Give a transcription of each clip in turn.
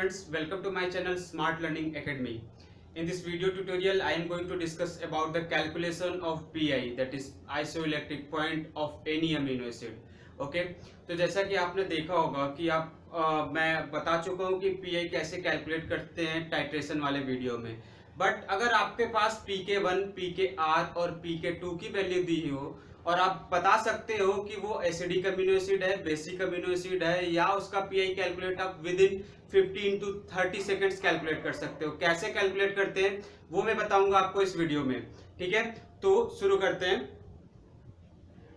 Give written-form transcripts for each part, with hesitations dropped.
friends, welcome to my channel Smart Learning Academy. In this video tutorial I am going to discuss about the calculation of PI, that is isoelectric point of any amino acid. Okay, तो जैसा कि आपने देखा होगा कि मैं बता चुका हूँ कि PI कैसे कैलकुलेट करते हैं टाइट्रेशन वाले वीडियो में, बट अगर आपके पास PK1, PKR और PK2 की वैल्यू दी हो और आप बता सकते हो कि वो एसिडिक अमीनो एसिड है, बेसिक अमीनो एसिड है, या उसका पीआई कैलकुलेट आप within 15 to 30 seconds calculate कर सकते हो। कैसे कैलकुलेट करते हैं वो मैं बताऊंगा आपको इस वीडियो में, ठीक है? तो शुरू करते हैं।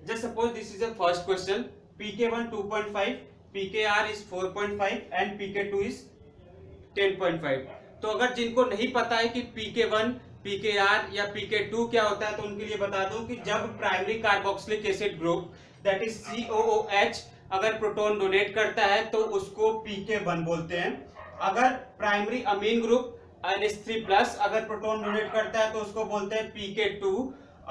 Just suppose this is a first question, PK1 2.5, PKR is 4.5 and PK2 is 10.5। तो अगर जिनको नहीं पता है कि PK1, PKR या PK2 क्या होता है, तो उनके लिए बता दूं कि जब primary carboxylic acid group, that is COOH, अगर प्रोटॉन डोनेट करता है तो उसको PK1 बोलते हैं। अगर प्राइमरी अमीन ग्रुप NH3+ अगर प्रोटॉन डोनेट करता है तो उसको बोलते हैं PK2।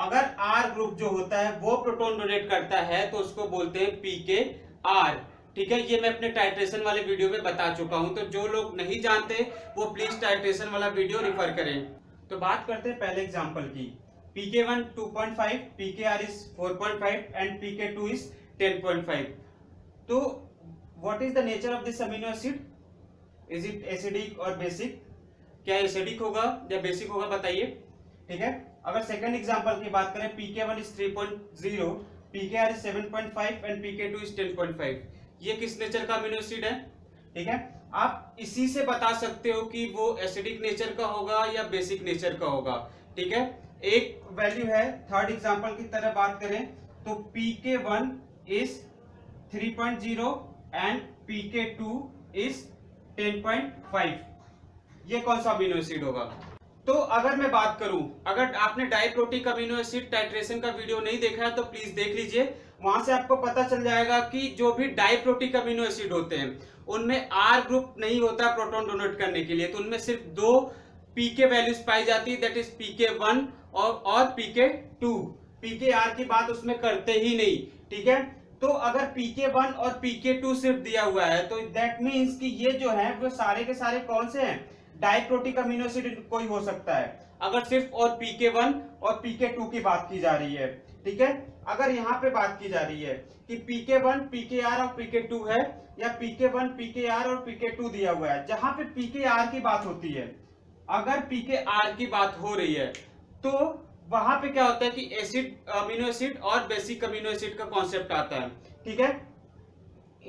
अगर R ग्रुप जो होता है वो प्रोटॉन डोनेट करता है तो उसको बोलते हैं PKR, ठीक है? ये मैं अपने टाइट्रेशन वाले वीडियो में बता चुका हूँ, तो जो लोग नहीं जानते वो प्लीज टाइट्रेशन वाला वीडियो रिफर करें। तो बात करते हैं पहले एग्जांपल की। PK1 2.5, PKR is 4.5 and PK2 is 10.5। तो what is the nature of this amino acid, is it acidic और बेसिक? क्या एसिडिक होगा या बेसिक होगा, बताइए, ठीक है? अगर सेकंड एग्जांपल की बात करें, PK1 is 3.0, PKR is 7.5 and PK2 is 10.5। ये किस नेचर का अमीनो एसिड है, ठीक है? आप इसी से बता सकते हो कि वो एसिडिक नेचर का होगा या बेसिक नेचर का होगा, ठीक है? एक वैल्यू है थर्ड एग्जांपल की तरह बात करें तो PK1 is 3.0 and PK2 is 10.5। ये कौन सा अमीनो एसिड होगा? तो अगर मैं बात करूं, अगर आपने डाइप्रोटिक अमीनो एसिड टाइट्रेशन का वीडियो नहीं देखा है तो प्लीज देख लीजिए, वहां से आपको पता चल जाएगा कि जो भी डाइप्रोटिक अमीनो एसिड होते हैं उनमें R ग्रुप नहीं होता प्रोटॉन डोनेट करने के लिए, तो उनमें सिर्फ दो पीके वैल्यूज पाई जाती है, दैट इज PK1 और PK2। PKR की बात उसमें करते ही नहीं, ठीक है? तो अगर PK1 और PK2 सिर्फ दिया हुआ है तो दैट मीन्स कि ये जो है वो सारे के सारे कौन से हैं, डाइप्रोटिक अमीनो एसिड कोई हो सकता है, अगर सिर्फ और PK1 और PK2 की बात की जा रही है, ठीक है? अगर यहाँ पे बात की जा रही है कि PK1, PKR और PK2 है या PK1, PKR और PK2 दिया हुआ है, जहां पे PKR की बात होती है, अगर PKR की बात हो रही है तो वहां पे क्या होता है कि एसिड अमीनो एसिड और बेसिक अमीनो एसिड का कॉन्सेप्ट आता है, ठीक है?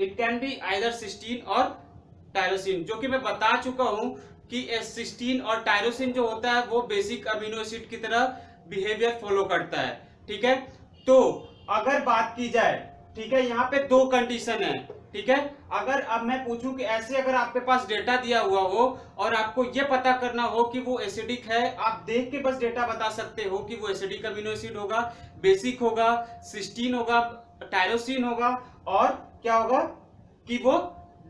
It can be either cysteine और टायरोसिन, जो कि मैं बता चुका हूं कि सिस्टीन और टायरोसिन जो होता है वो बेसिक अमीनो एसिड की तरह बिहेवियर फॉलो करता है, ठीक है? तो अगर बात की जाए, ठीक है, यहाँ पे दो कंडीशन है, ठीक है? अगर अब मैं पूछूं कि ऐसे अगर आपके पास डेटा दिया हुआ हो और आपको ये पता करना हो कि वो एसिडिक है, आप देख के बस डेटा बता सकते हो कि वो एसिडिक अमीनो एसिड होगा, बेसिक होगा, सिस्टीन होगा, टायरोसिन होगा और क्या होगा कि वो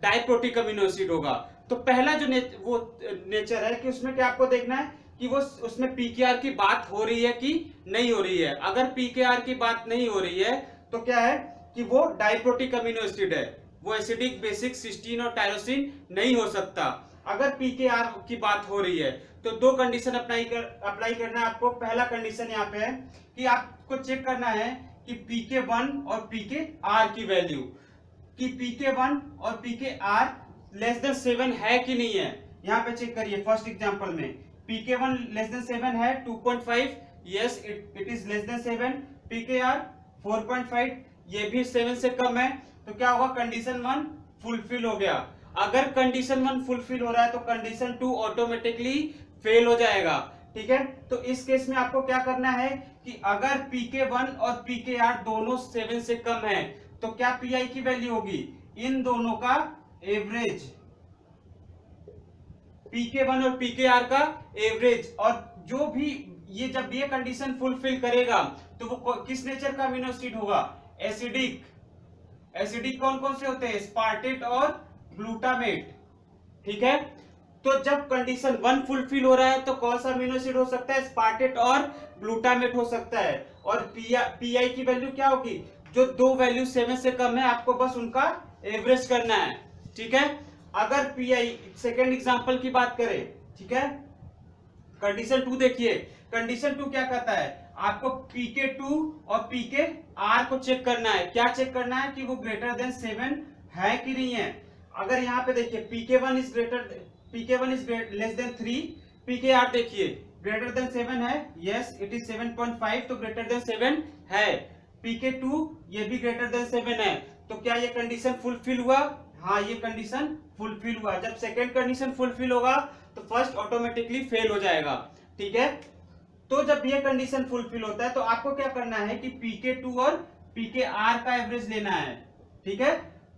डाइप्रोटिक अमीनो एसिड होगा। तो पहला जो नेचर है कि उसमें क्या आपको देखना है कि वो उसमें PKR की बात हो रही है कि नहीं हो रही है। अगर PKR की बात नहीं हो रही है तो क्या है कि वो डाइप्रोटिक अमीनो एसिड है, वो एसिडिक, बेसिक, सिस्टीन और टायरोसिन नहीं हो सकता। अगर PKR की बात हो रही है तो दो कंडीशन अप्लाई करना है आपको। पहला कंडीशन यहाँ पे है कि आपको चेक करना है कि PK1 और PKR की वैल्यू, कि PK1 और PKR लेस देन 7 है कि नहीं है। यहाँ पे चेक करिए फर्स्ट एग्जाम्पल में, PK1 लेस देन 7 है, 2.5, yes it is less than 7, PKR 4.5, ये भी 7 से कम है, तो क्या होगा, कंडीशन 1 फुलफिल हो गया। अगर कंडीशन 1 फुलफिल हो रहा है तो कंडीशन 2 ऑटोमेटिकली फेल हो जाएगा, ठीक है? तो इस केस में आपको क्या करना है कि अगर PK1 और PKR दोनों 7 से कम है तो क्या पीआई की वैल्यू होगी, इन दोनों का एवरेज, PK1 और PKR का एवरेज, और जो भी ये जब ये कंडीशन फुलफिल करेगा तो वो किस नेचर का अमीनो एसिड होगा, एसिडिक। एसिडिक कौन कौन से होते हैं, एस्पार्टेट और ग्लूटामेट, ठीक है? तो जब कंडीशन 1 फुलफिल हो रहा है तो कौन सा अमीनो एसिड हो सकता है, एस्पार्टेट और ग्लूटामेट हो सकता है, और पीआई की वैल्यू क्या होगी, जो दो वैल्यू 7 से कम है आपको बस उनका एवरेज करना है, ठीक है? अगर पीआई सेकेंड एग्जाम्पल की बात करें, ठीक है, कंडीशन टू देखिए, कंडीशन टू क्या कहता है, आपको पीके टू और पीके आर को चेक करना है। क्या चेक करना है कि वो ग्रेटर देन 7 है कि नहीं है। अगर यहाँ पे देखिए PK one is less than 3, PK R देखिए ग्रेटर देन 7 है, यस इट इज 7.5 तो ग्रेटर देन 7 है। पीके टू ये भी ग्रेटर देन 7 है, तो क्या ये कंडीशन फुलफिल हुआ? हाँ, ये कंडीशन फुलफिल हुआ। जब सेकेंड कंडीशन फुलफिल होगा तो फर्स्ट ऑटोमेटिकली फेल हो जाएगा, ठीक है। तो जब ये कंडीशन फुलफिल होता है तो आपको क्या करना है कि पीके टू और पीके आर का एवरेज लेना है, ठीक है,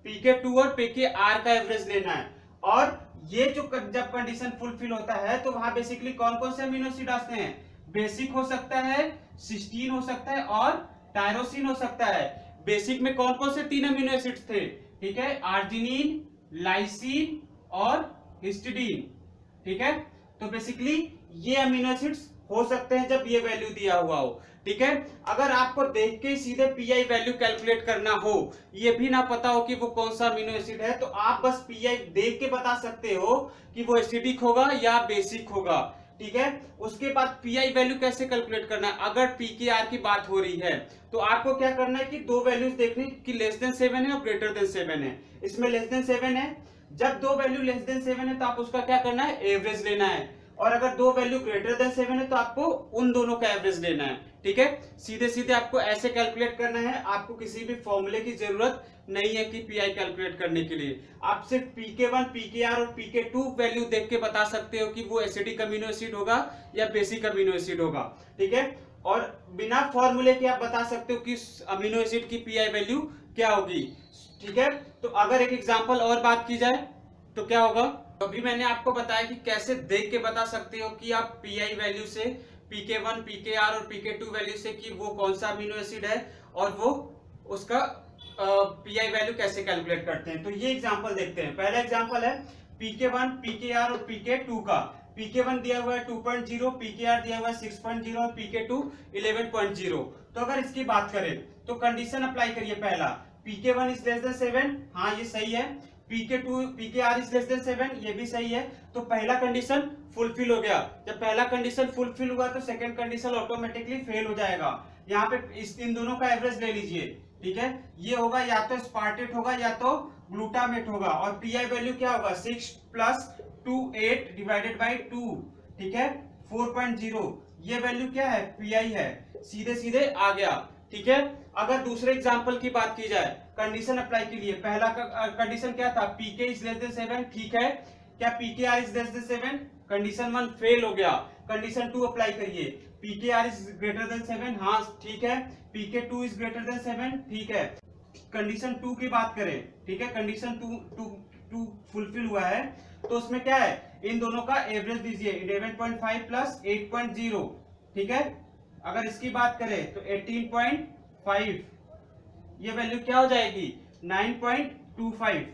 पीके टू और पीके आर का एवरेज लेना है। और ये जो जब कंडीशन फुलफिल होता है तो वहां बेसिकली कौन कौन से अमीनो एसिड आते हैं, बेसिक हो सकता है, सिस्टीन हो सकता है और टायरोसिन हो सकता है। बेसिक में कौन कौन से 3 अमीनो एसिड थे, ठीक है, आर्जिनिन, लाइसिन और हिस्टिडीन, ठीक है। तो बेसिकली ये अमीनो एसिड्स हो सकते हैं जब ये वैल्यू दिया हुआ हो, ठीक है। अगर आपको देख के सीधे पीआई वैल्यू कैलकुलेट करना हो, ये भी ना पता हो कि वो कौन सा अमीनो एसिड है, तो आप बस पीआई देख के बता सकते हो कि वो एसिडिक होगा या बेसिक होगा, ठीक है। उसके बाद पीआई वैल्यू कैसे कैलकुलेट करना है, अगर पीकेआर की बात हो रही है तो आपको क्या करना है कि दो वैल्यूज देखनी कि लेस देन 7 है और ग्रेटर देन 7 है। इसमें लेस देन 7 है, जब दो वैल्यू लेस देन 7 है तो आप उसका क्या करना है, एवरेज लेना है, और अगर दो वैल्यू ग्रेटर देन 7 है तो आपको उन दोनों का एवरेज लेना है, ठीक है। सीधे सीधे आपको ऐसे कैलकुलेट करना है, आपको किसी भी फॉर्मूले की जरूरत नहीं है कि पीआई कैलकुलेट करने के लिए। आप सिर्फ पीके1, पीकेआर और पीके2 वैल्यू देख के बता सकते हो कि वो एसिडिक अमीनो एसिड होगा या बेसिक अमीनो एसिड होगा, ठीक है। और बिना फॉर्मूले के आप बता सकते हो कि अमीनो एसिड की पीआई वैल्यू क्या होगी, ठीक है। तो अगर एक एग्जाम्पल और बात की जाए तो क्या होगा, अभी मैंने आपको बताया कि कैसे देख के बता सकते हो कि आप पीआई वैल्यू से पीके1, पीकेआर और पीके2 वैल्यू से कि वो कौन सा अमीनो एसिड है और वो उसका पीआई वैल्यू कैसे कैलकुलेट करते हैं। तो ये एग्जांपल देखते हैं। पहला एग्जांपल है पीके1, पीकेआर और पीके2 का। पीके1 दिया हुआ है 2.0, पीकेआर दिया हुआ है 6.0 और पीके2 11.0। तो अगर इसकी बात करें तो कंडीशन अप्लाई करिए। पहला पीके1 इज लेस देन 7, हाँ ये सही है। PK two, PKR is less than 7, ये भी सही है। तो पहला कंडीशन फुलफिल हो गया। जब पहला कंडीशन फुलफिल हुआ तो सेकंड कंडीशन ऑटोमेटिकली फेल हो जाएगा। यहाँ पे इन दोनों का एवरेज ले लीजिए, ठीक है। ये होगा या तो एस्पार्टेट होगा या तो ग्लूटामेट होगा। और पीआई वैल्यू क्या होगा, 6 + 2 8 / 2, ठीक है, 4.0। ये वैल्यू क्या है, पीआई है, सीधे सीधे आ गया, ठीक है। अगर दूसरे एग्जाम्पल की बात की जाए कंडीशन अप्लाई के लिए, पहला कंडीशन क्या था, पीके इज लेस देन 7, ठीक है। क्या PKR is less than 7, condition 1 fail हो गया। कंडीशन 2 अप्लाई करिए, पीकेआर इज ग्रेटर देन 7, हाँ ठीक है। पीके2 इज ग्रेटर देन 7, ठीक है। कंडीशन 2 की बात करें, ठीक है, कंडीशन 2 फुलफिल हुआ है तो उसमें क्या है, इन दोनों का एवरेज दीजिए 11.5 + 8.0, ठीक है। अगर इसकी बात करें तो 18.5, ये वैल्यू क्या हो जाएगी, 9.25,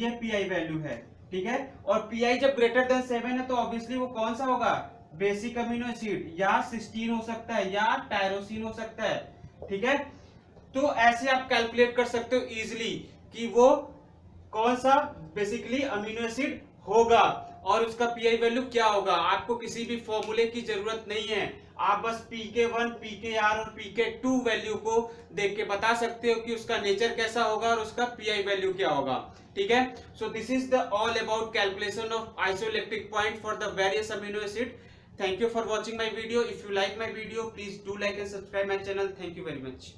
ये पीआई वैल्यू है, ठीक है। और पीआई जब ग्रेटर देन 7 है तो ऑब्वियसली वो कौन सा होगा, बेसिक अमीनो एसिड या सिस्टीन हो सकता है या टायरोसिन हो सकता है, ठीक है। तो ऐसे आप कैलकुलेट कर सकते हो इजिली कि वो कौन सा बेसिकली अमीनो एसिड होगा और उसका पीआई वैल्यू क्या होगा। आपको किसी भी फॉर्मूले की जरूरत नहीं है, आप बस पीके1, पीकेआर और पीके2 वैल्यू को देख के बता सकते हो कि उसका नेचर कैसा होगा और उसका पीआई वैल्यू क्या होगा, ठीक है। So this is the all about calculation of isoelectric point for the various amino acid. Thank you for watching my video. If you like my video, please do like and subscribe my channel. Thank you very much.